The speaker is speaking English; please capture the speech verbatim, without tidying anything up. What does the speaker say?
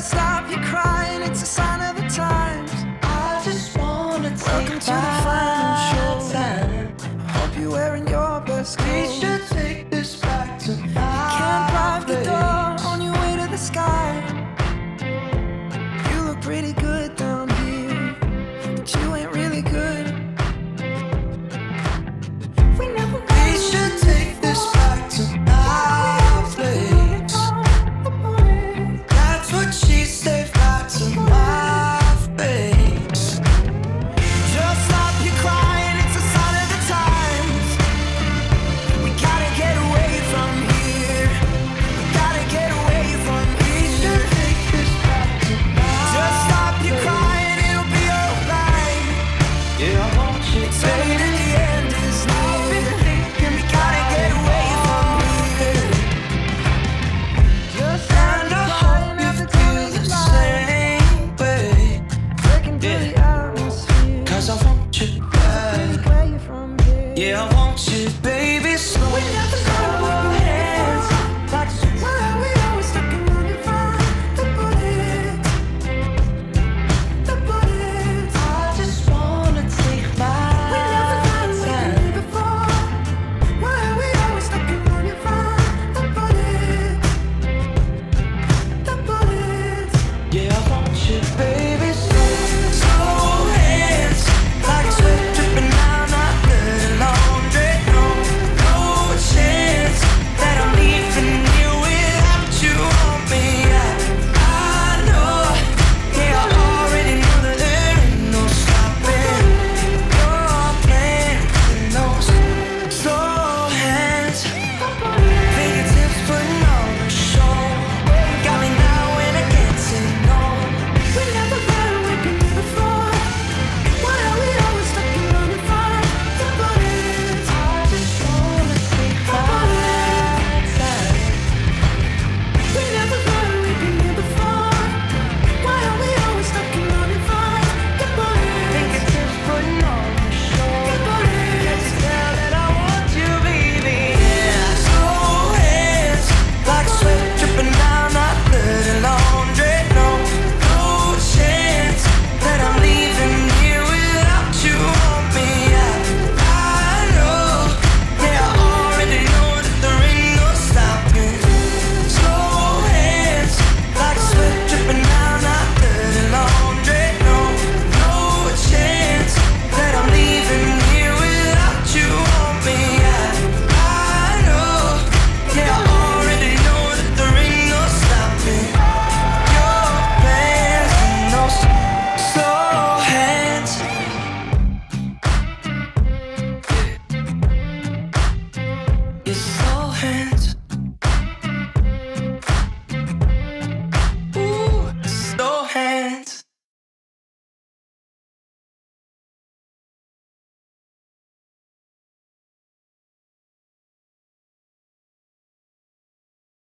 gonna stop you crying, it's a sign of the times. I just wanna take Welcome to the final show. Time. Hope you're wearing your best clothes.